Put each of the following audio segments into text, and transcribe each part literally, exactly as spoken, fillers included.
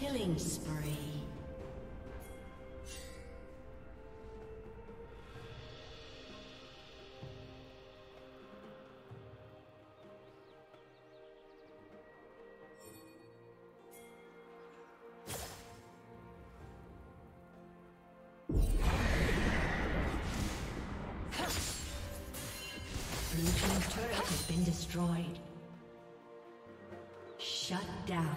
Killing spree. Blue team's turret has been destroyed. Shut down.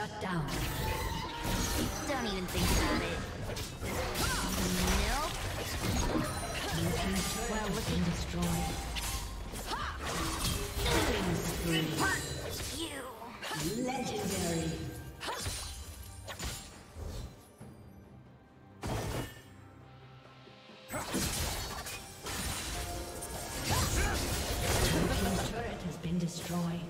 Shut down. Don't even think about it. Nope. You can swear what's been destroyed. Killing spree. Legendary. Your turret has been destroyed.